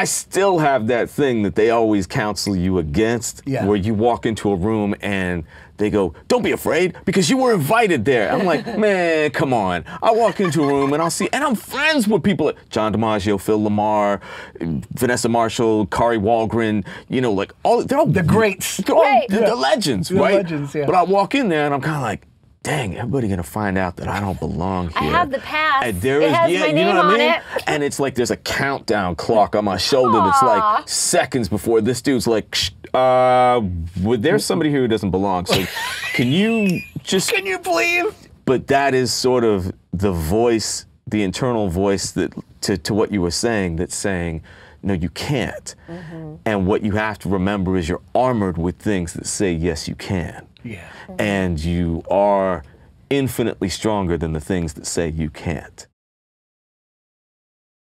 I still have that thing that they always counsel you against, where you walk into a room and they go, don't be afraid because you were invited there. I'm like, man, come on. I walk into a room and I'll see, and I'm friends with people like John DiMaggio, Phil Lamar, Vanessa Marshall, Kari Walgren, you know, like all, they're all the greats. They're all the legends, right? The legends, yeah. But I walk in there and I'm kind of like, dang, everybody gonna find out that I don't belong here. I have the pass. And there it has my name on it. And it's like there's a countdown clock on my shoulder that's like seconds before this dude's like, there's somebody here who doesn't belong. So can you just? Can you believe? But that is sort of the voice, the internal voice that to what you were saying. That's saying, no, you can't. Mm-hmm. And what you have to remember is you're armored with things that say yes, you can. Yeah. And you are infinitely stronger than the things that say you can't.